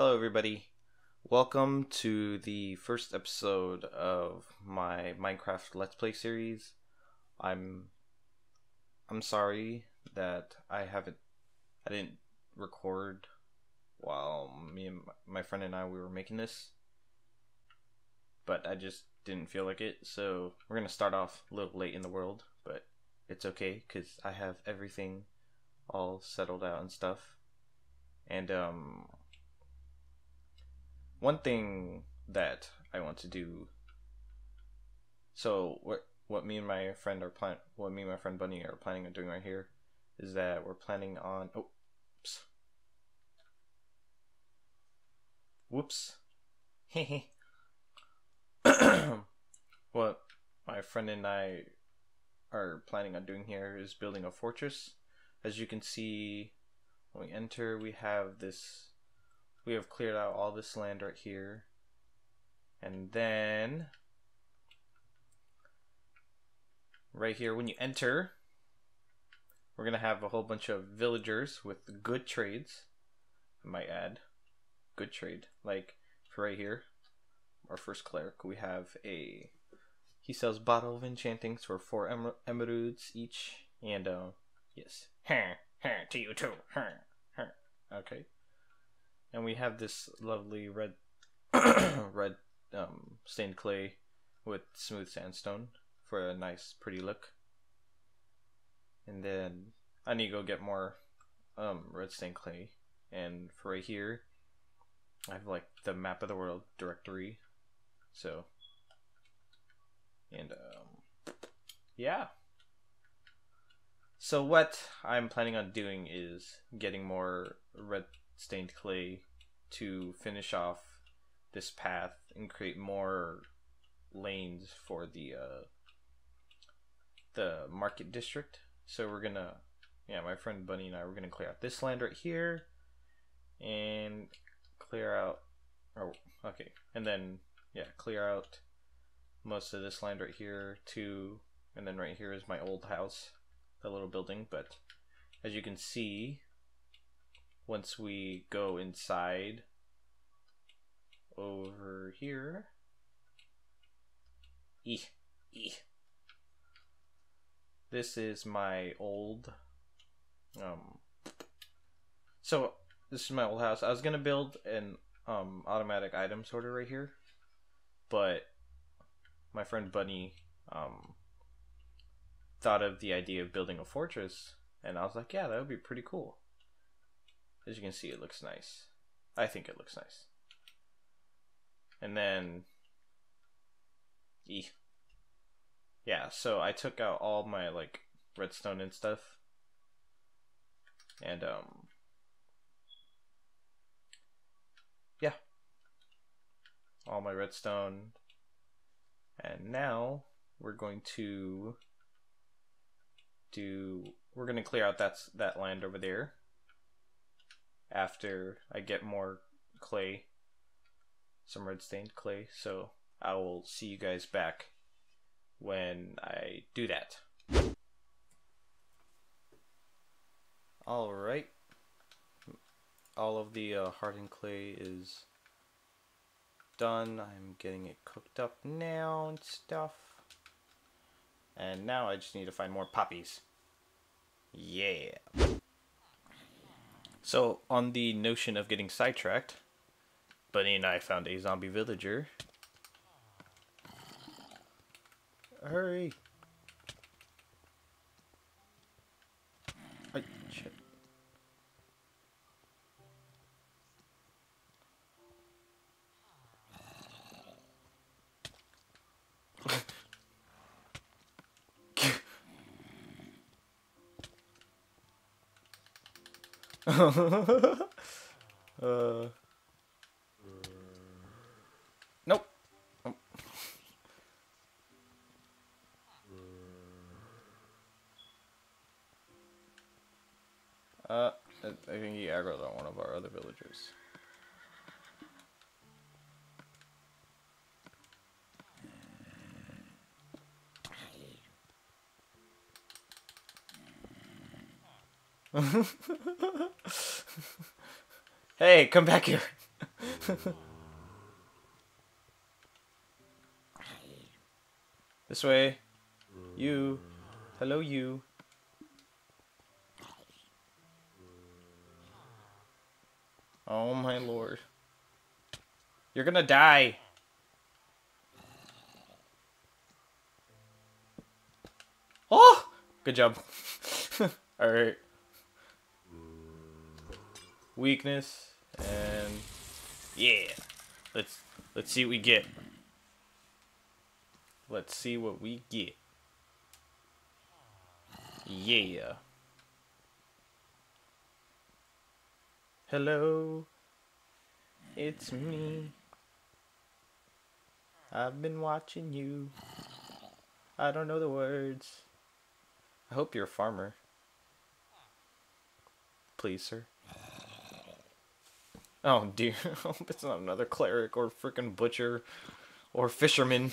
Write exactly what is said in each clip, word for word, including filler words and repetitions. Hello everybody, welcome to the first episode of my Minecraft Let's Play series. I'm I'm sorry that I haven't I didn't record while me and my friend and I we were making this, but I just didn't feel like it, so we're gonna start off a little late in the world, but it's okay because I have everything all settled out and stuff. And um one thing that I want to do, so what what me and my friend are plan what me and my friend Bunny are planning on doing right here is that we're planning on oh oops. Whoops. What my friend and I are planning on doing here is building a fortress. As you can see, when we enter, we have this We have cleared out all this land right here, and then right here when you enter, we're gonna have a whole bunch of villagers with good trades. I might add good trade, like for right here, our first cleric, we have a he sells bottle of enchantings for four emer emeralds each, and uh, yes, to you too. Okay. And we have this lovely red red um, stained clay with smooth sandstone for a nice pretty look. And then I need to go get more um, red stained clay. And for right here, I have like the map of the world directory. So, and um, yeah. So what I'm planning on doing is getting more red stained clay to finish off this path and create more lanes for the uh, the market district. So we're gonna, yeah, my friend Bunny and I we're gonna clear out this land right here and clear out. Oh, okay, and then yeah, clear out most of this land right here too. And then right here is my old house, the little building. But as you can see, once we go inside over here, eek, eek. This is my old, um, so this is my old house. I was going to build an um, automatic item sorter right here, but my friend Bunny um, thought of the idea of building a fortress, and I was like, yeah, that would be pretty cool. As you can see, it looks nice. I think it looks nice. And then, eeh. yeah, so I took out all my like redstone and stuff, and um, yeah, all my redstone. And now we're going to do. We're going to clear out that that land over there. After I get more clay, some red stained clay, so I will see you guys back when I do that. Alright, all of the uh, hardened clay is done. I'm getting it cooked up now and stuff. And now I just need to find more poppies. Yeah. So, on the notion of getting sidetracked, Bunny and I found a zombie villager. Hurry! Oh, shit. uh, nope. Um. Uh, I think he aggroed on one of our other villagers. Hey, come back here. This way. You. Hello, you. Oh my lord. You're gonna die. Oh! Good job. Alright. Weakness. And... yeah. Let's, let's see what we get. Let's see what we get. Yeah. Hello. It's me. I've been watching you. I don't know the words. I hope you're a farmer. Please, sir. Oh, dear. I hope it's not another cleric or freaking butcher or fisherman.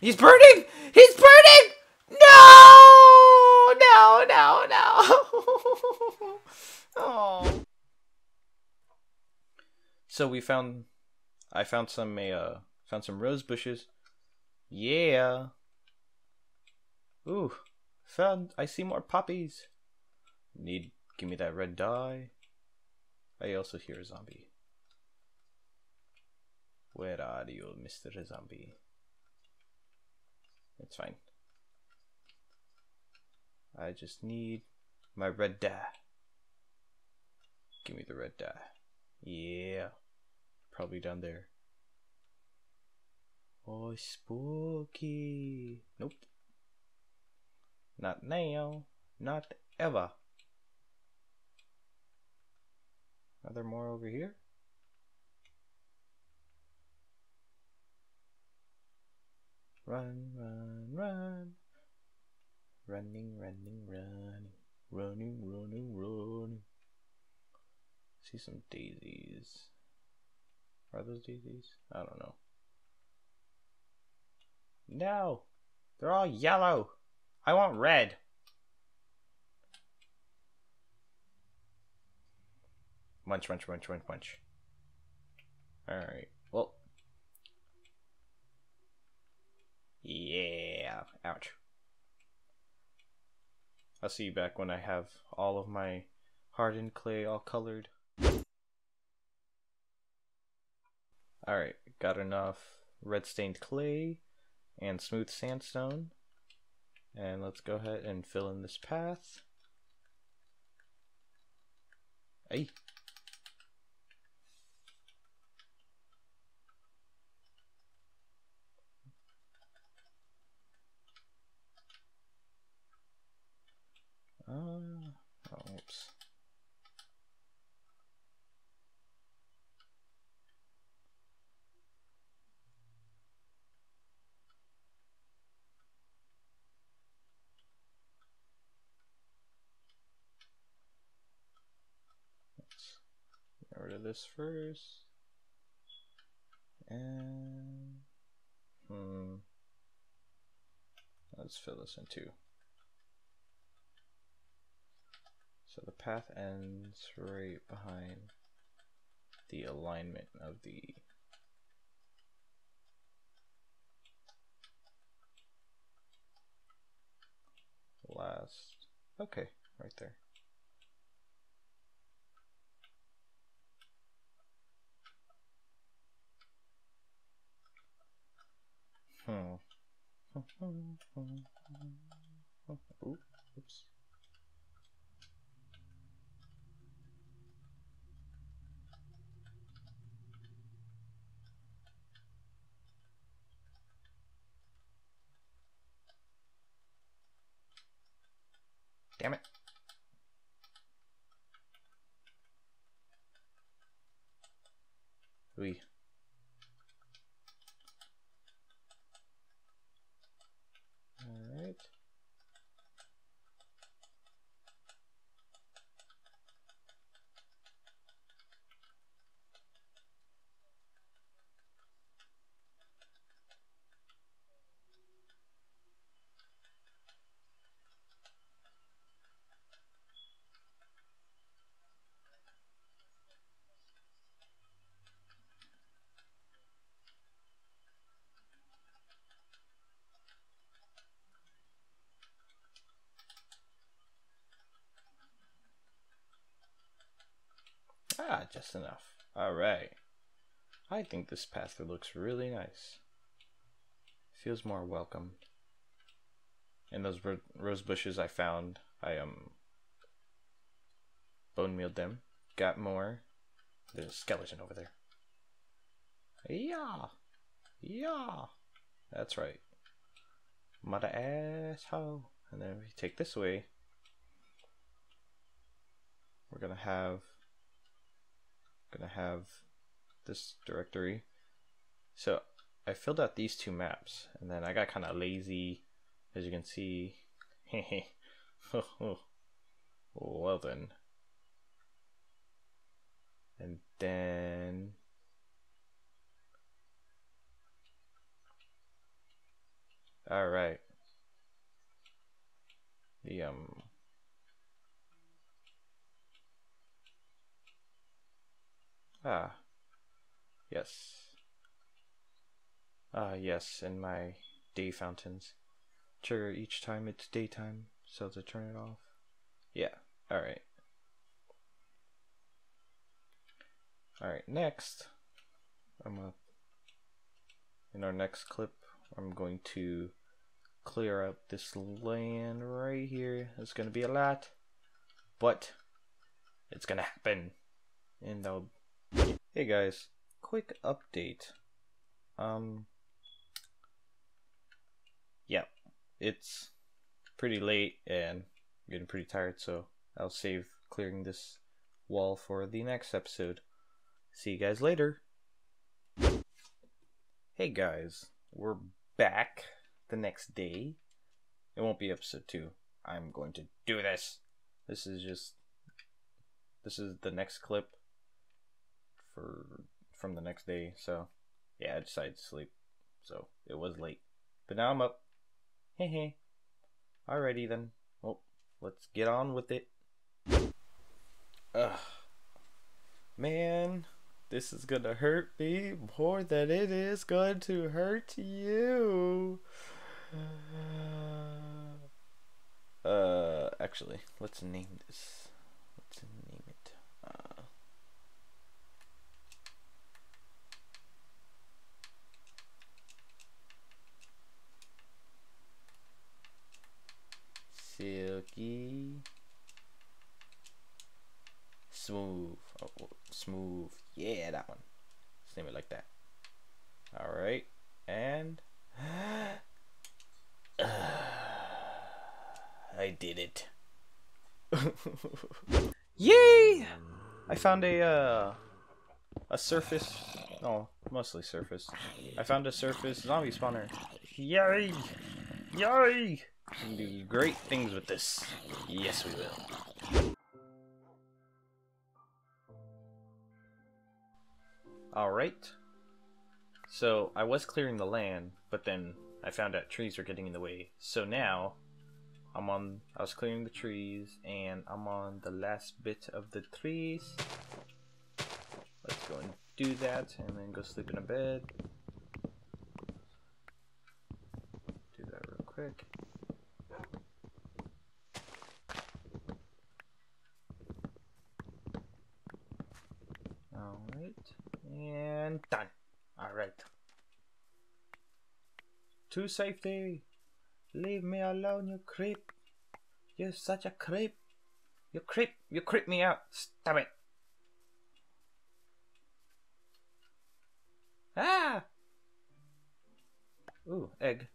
He's burning! He's burning! No! No, no, no. Oh. So we found... I found some, uh... found some rose bushes. Yeah. Ooh. Found... I see more poppies. Need... Give me that red dye. I also hear a zombie. Where are you, Mister Zombie? It's fine. I just need my red dye. Give me the red dye. Yeah. Probably down there. Oh, spooky. Nope. Not now. Not ever. Are there more over here? Run, run, run. Running, running, running. Running, running, running. See some daisies. Are those daisies? I don't know. No! They're all yellow! I want red! Munch, munch, munch, munch, munch. Alright, well. Yeah. Ouch. I'll see you back when I have all of my hardened clay all colored. Alright, got enough red stained clay and smooth sandstone. And let's go ahead and fill in this path. Hey. Uh, oh, oops. Let's get rid of this first. And hmm. Let's fill this in too. So the path ends right behind the alignment of the last, okay, right there. Hmm. Ooh, oops. Damn it. Ooh. All right. Ah, just enough. Alright. I think this path looks really nice. Feels more welcome. And those ro rose bushes I found, I um bone mealed them. Got more. There's a skeleton over there. Yeah. Yeah. That's right. Mother asshole. And then we take this way. We're gonna have gonna have this directory. So I filled out these two maps and then I got kinda lazy, as you can see. Well then. And then all right. The um Ah, yes. Ah, yes, and my day fountains. Trigger each time it's daytime, so to turn it off. Yeah, alright. Alright, next, I'm gonna, in our next clip, I'm going to clear up this land right here. It's gonna be a lot, but it's gonna happen. And I'll Hey guys, quick update. Um, yeah, it's pretty late and I'm getting pretty tired, so I'll save clearing this wall for the next episode. See you guys later. Hey guys, we're back the next day. It won't be episode two. I'm going to do this. This is just, this is the next clip. For, from the next day, so yeah, I decided to sleep, so it was late, but now I'm up. Hey, hey, alrighty then. Well, let's get on with it. Ugh, man, this is gonna hurt me more than it is going to hurt you. Uh, uh actually, let's name this. Let's name it. Uh, Silky Smooth. Oh, smooth. Yeah, that one. Let's name it like that. Alright. And uh, I did it. Yay! I found a uh a surface. No, mostly surface. I found a surface zombie spawner. Yay! Yay! We can do great things with this. Yes, we will. Alright. So, I was clearing the land, but then I found out trees were getting in the way. So now, I'm on... I was clearing the trees, and I'm on the last bit of the trees. Let's go and do that, and then go sleep in a bed. Do that real quick. And done. Alright. To safety. Leave me alone, you creep. You're such a creep. You creep. You creep me out. Stop it. Ah! Ooh, egg.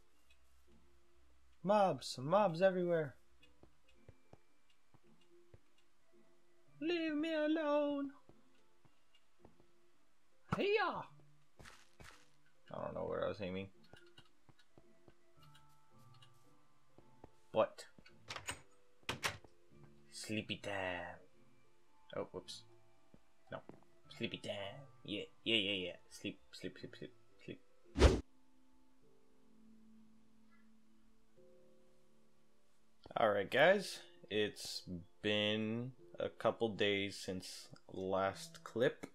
Mobs. Mobs everywhere. Leave me alone. Hey-ya! I don't know where I was aiming. But sleepy time. Oh, whoops. No. Sleepy time. Yeah, yeah, yeah, yeah. Sleep, sleep, sleep, sleep, sleep. Alright guys, it's been a couple days since last clip.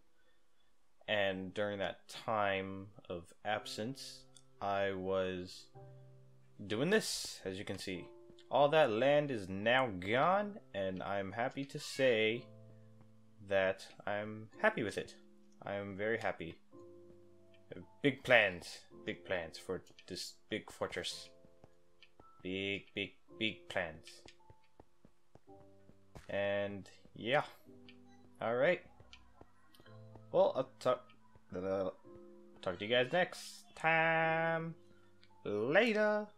And during that time of absence, I was doing this, as you can see. All that land is now gone, and I'm happy to say that I'm happy with it. I'm very happy. Big plans. Big plans for this big fortress. Big, big, big plans. And yeah. Alright. Well, I'll talk, uh, talk to you guys next time. Later.